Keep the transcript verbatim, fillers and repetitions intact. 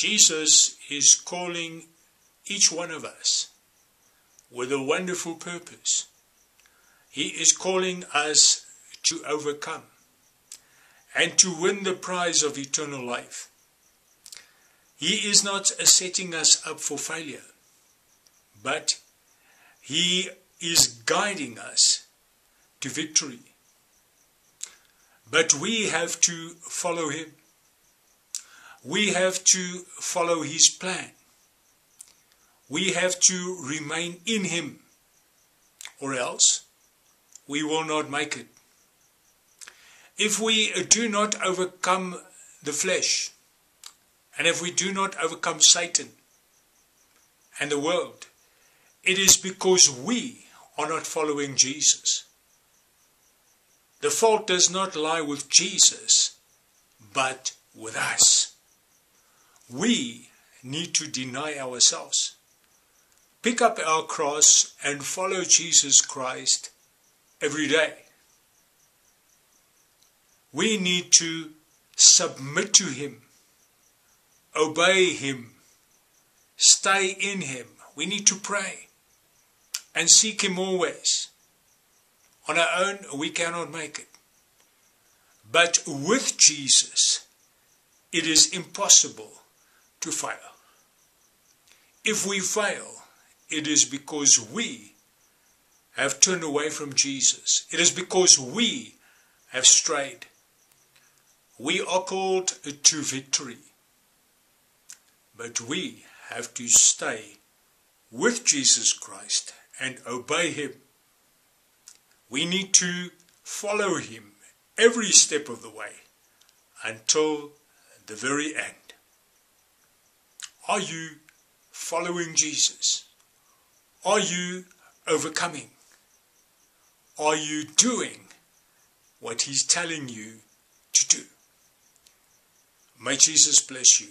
Jesus is calling each one of us with a wonderful purpose. He is calling us to overcome and to win the prize of eternal life. He is not setting us up for failure, but He is guiding us to victory. But we have to follow Him. We have to follow His plan. We have to remain in Him, or else we will not make it. If we do not overcome the flesh, and if we do not overcome Satan and the world, it is because we are not following Jesus. The fault does not lie with Jesus, but with us. We need to deny ourselves, pick up our cross, and follow Jesus Christ every day. We need to submit to Him, obey Him, stay in Him. We need to pray and seek Him always. On our own, we cannot make it. But with Jesus, it is impossible to fail. If we fail, it is because we have turned away from Jesus. It is because we have strayed. We are called to victory, but we have to stay with Jesus Christ and obey Him. We need to follow Him every step of the way until the very end. Are you following Jesus? Are you overcoming? Are you doing what He's telling you to do? May Jesus bless you.